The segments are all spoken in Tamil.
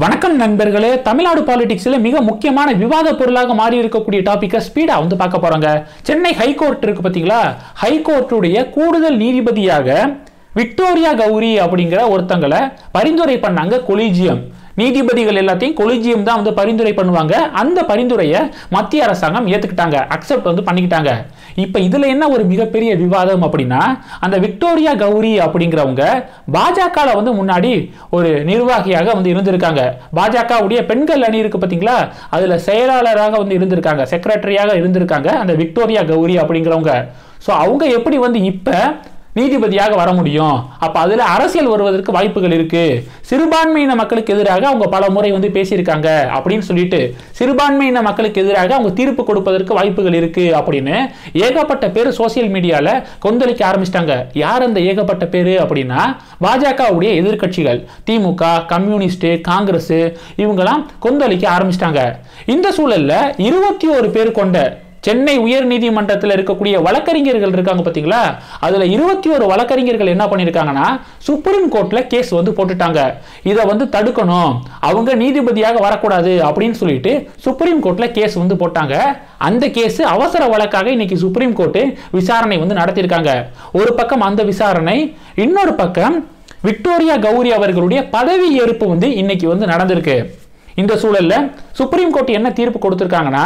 வணக்கம் நண்பர்களே, தமிழ்நாடு பாலிடிக்ஸ்ல மிக முக்கியமான விவாத பொருளாக மாறி இருக்கக்கூடிய டாபிக்கை ஸ்பீடா வந்து பார்க்க போறாங்க. சென்னை ஹைகோர்ட் இருக்கு பாத்தீங்களா, ஹைகோர்ட்டுடைய கூடுதல் நீதிபதியாக விக்டோரியா கௌரி அப்படிங்கிற ஒருத்தங்களை பரிந்துரை பண்ணாங்க கொலிஜியம். நீதிபதிகள் எல்லாத்தையும் கொலிஜியம் தான் வந்து பரிந்துரை பண்ணுவாங்க. அந்த பரிந்துரையை மத்திய அரசாங்கம் ஏத்துக்கிட்டாங்க, அக்செப்ட் வந்து பண்ணிக்கிட்டாங்க. இப்போ இதுல என்ன ஒரு மிகப்பெரிய விவாதம் அப்படின்னா, அந்த விக்டோரியா கௌரி அப்படிங்கிறவங்க பாஜகல வந்து முன்னாடி ஒரு நிர்வாகியாக வந்து இருந்திருக்காங்க. பாஜகவுடைய பெண்கள் அணி இருக்கு பாத்தீங்களா, அதுல செயலாளராக வந்து இருந்திருக்காங்க, செக்ரட்டரியாக இருந்திருக்காங்க அந்த விக்டோரியா கௌரி அப்படிங்கிறவங்க. ஸோ அவங்க எப்படி வந்து இப்போ நீதிபதியாக வர முடியும்? அப்போ அதில் அரசியல் வருவதற்கு வாய்ப்புகள் இருக்குது. சிறுபான்மையின மக்களுக்கு எதிராக அவங்க பல முறை வந்து பேசியிருக்காங்க அப்படின்னு சொல்லிட்டு, சிறுபான்மையின மக்களுக்கு எதிராக அவங்க தீர்ப்பு கொடுப்பதற்கு வாய்ப்புகள் இருக்குது அப்படின்னு ஏகப்பட்ட பேர் சோசியல் மீடியாவில் கொந்தளிக்க ஆரம்பிச்சிட்டாங்க. யார் அந்த ஏகப்பட்ட பேர் அப்படின்னா, பாஜகவுடைய எதிர்கட்சிகள் திமுக, கம்யூனிஸ்ட்டு, காங்கிரஸ் இவங்கெல்லாம் கொந்தளிக்க ஆரம்பிச்சிட்டாங்க. இந்த சூழலில் 21 பேர் கொண்ட சென்னை உயர் நீதிமன்றத்தில் இருக்கக்கூடிய வழக்கறிஞர்கள் இருக்காங்க பாத்தீங்களா, அதுல 21 வழக்கறிஞர்கள் என்ன பண்ணிருக்காங்கன்னா சுப்ரீம் கோர்ட்ல கேஸ் வந்து போட்டுட்டாங்க. இதை வந்து தடுக்கணும், அவங்க நீதிபதியாக வரக்கூடாது அப்படின்னு சொல்லிட்டு சுப்ரீம் கோர்ட்ல கேஸ் வந்து போட்டாங்க. அந்த கேஸ் அவசர வழக்காக இன்னைக்கு சுப்ரீம் கோர்ட்டு விசாரணை வந்து நடத்தியிருக்காங்க. ஒரு பக்கம் அந்த விசாரணை, இன்னொரு பக்கம் விக்டோரியா கௌரி அவர்களுடைய பதவி ஏற்பு வந்து இன்னைக்கு வந்து நடந்திருக்கு. இந்த சூழல்ல சுப்ரீம் கோர்ட் என்ன தீர்ப்பு கொடுத்திருக்காங்கன்னா,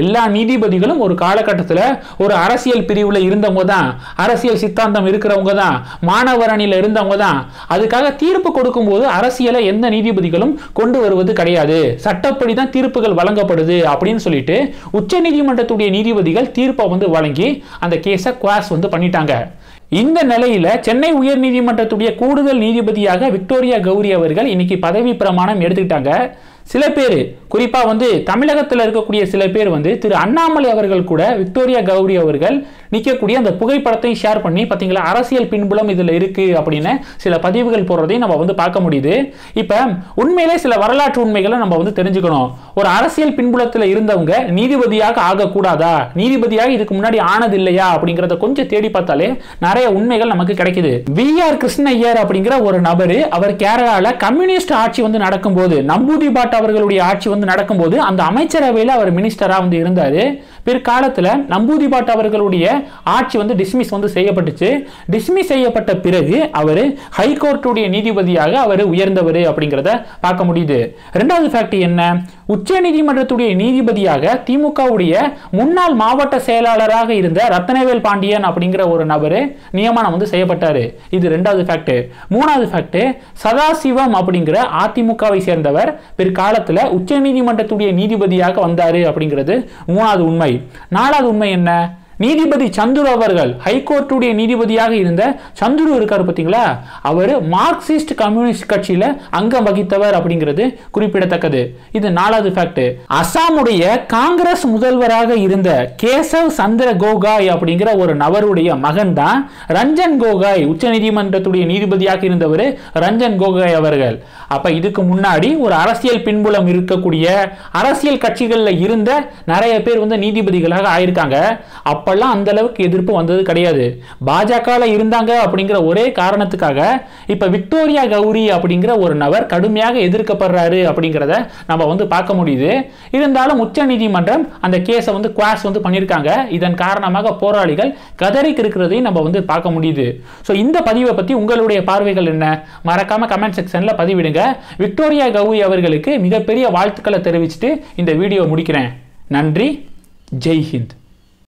எல்லா நீதிபதிகளும் ஒரு காலகட்டத்தில் ஒரு அரசியல் பிரிவுல இருந்தவங்க தான், அரசியல் சித்தாந்தம் இருக்கிறவங்க தான், மாணவர் அணியில இருந்தவங்க தான். அதுக்காக தீர்ப்பு கொடுக்கும் போது அரசியலை எந்த நீதிபதிகளும் கொண்டு வருவது கிடையாது, சட்டப்படி தான் தீர்ப்புகள் வழங்கப்படுது அப்படின்னு சொல்லிட்டு உச்ச நீதிமன்றத்துடைய நீதிபதிகள் தீர்ப்பை வந்து வழங்கி அந்த கேஸை குவாஷ் வந்து பண்ணிட்டாங்க. இந்த நிலையில சென்னை உயர் நீதிமன்றத்துடைய கூடுதல் நீதிபதியாக விக்டோரியா கௌரி அவர்கள் இன்னைக்கு பதவி பிரமாணம் எடுத்துக்கிட்டாங்க. சில பேர், குறிப்பா வந்து தமிழகத்தில் இருக்கக்கூடிய சில பேர் வந்து திரு அண்ணாமலை அவர்கள் கூட விக்டோரியா கௌரி அவர்கள் நிற்கக்கூடிய அந்த புகைப்படத்தை ஷேர் பண்ணி பார்த்தீங்களா, அரசியல் பின்புலம் இதில் இருக்கு அப்படின்னு சில பதிவுகள் போடுறதையும் நம்ம வந்து பார்க்க முடியுது. இப்போ உண்மையிலே சில வரலாற்று உண்மைகளை நம்ம வந்து தெரிஞ்சுக்கணும். ஒரு அரசியல் பின்புலத்தில் இருந்தவங்க நீதிபதியாக ஆகக்கூடாதா, நீதிபதியாக இதுக்கு முன்னாடி ஆனது இல்லையா அப்படிங்கிறத கொஞ்சம் தேடி பார்த்தாலே நிறைய உண்மைகள் நமக்கு கிடைக்குது. VR கிருஷ்ணய்யர் அப்படிங்கிற ஒரு நபர், அவர் கேரளாவில் கம்யூனிஸ்ட் ஆட்சி வந்து நடக்கும்போது, நம்பூதி பாட்டா அவர்களுடைய ஆட்சி வந்து நடக்கும்போது அந்த அமைச்சரவையில் அவர் மினிஸ்டரா வந்து இருந்தாரு. பிற்காலத்தில் நம்பூதி பாட்டா அவர்களுடைய ஆட்சி வந்து டிஸ்மிஸ் வந்து செய்யப்பட்டுச்சு. டிஸ்மிஸ் செய்யப்பட்ட பிறகு அவர் ஹைகோர்ட்டுடைய நீதிபதியாக அவர் உயர்ந்தவர் அப்படிங்கிறத பார்க்க முடியுது. ரெண்டாவது ஃபேக்ட் என்ன, உச்ச நீதிமன்றத்துடைய நீதிபதியாக திமுகவுடைய முன்னாள் மாவட்ட செயலாளராக இருந்த ரத்னவேல் பாண்டியன் அப்படிங்கிற ஒரு நபர் நியமனம் வந்து செய்யப்பட்டாரு. இது ரெண்டாவது ஃபேக்ட். மூணாவது ஃபேக்ட், சதாசிவம் அப்படிங்கிற அதிமுகவை சேர்ந்தவர் பிற்காலத்தில் உச்ச நீதிமன்றத்துடைய நீதிபதியாக வந்தாரு அப்படிங்கிறது மூணாவது உண்மை. நாலாவது உண்மை என்ன, நீதிபதி சந்துரு அவர்கள், ஹைகோர்ட்டுடைய நீதிபதியாக இருந்த சந்துரு இருக்காரு பார்த்தீங்களா, அவர் மார்க்சிஸ்ட் கம்யூனிஸ்ட் கட்சியில் அங்கம் வகித்தவர் அப்படிங்கிறது குறிப்பிடத்தக்கது. இது நாலாவது ஃபேக்ட். அசாமுடைய காங்கிரஸ் முதல்வராக இருந்த கேசவ் சந்திர கோகாய் அப்படிங்கிற ஒரு நபருடைய மகன் தான் ரஞ்சன் கோகாய், உச்ச நீதிமன்றத்துடைய நீதிபதியாக இருந்தவர் ரஞ்சன் கோகாய் அவர்கள். அப்ப இதுக்கு முன்னாடி ஒரு அரசியல் பின்புலம் இருக்கக்கூடிய அரசியல் கட்சிகளில் இருந்த நிறைய பேர் வந்து நீதிபதிகளாக ஆயிருக்காங்க. அப்பெல்லாம் அந்த அளவுக்கு எதிர்ப்பு வந்தது கிடையாது. பாஜகவில் இருந்தாங்க அப்படிங்கிற ஒரே காரணத்துக்காக இப்போ விக்டோரியா கௌரி அப்படிங்கிற ஒரு நபர் கடுமையாக எதிர்க்கப்படுறாரு அப்படிங்கிறத நம்ம வந்து பார்க்க முடியுது. இருந்தாலும் உச்ச நீதிமன்றம் அந்த கேஸை வந்து குவாஷ் வந்து பண்ணியிருக்காங்க. இதன் காரணமாக போராளிகள் கதறிக்கு இருக்கிறதையும் நம்ம வந்து பார்க்க முடியுது. ஸோ இந்த பதிவை பற்றி உங்களுடைய பார்வைகள் என்ன, மறக்காம கமெண்ட் செக்ஷனில் பதிவிடுங்க. விக்டோரியா கௌரி அவர்களுக்கு மிகப்பெரிய வாழ்த்துக்களை தெரிவிச்சுட்டு இந்த வீடியோ முடிக்கிறேன். நன்றி, ஜெய்ஹிந்த்.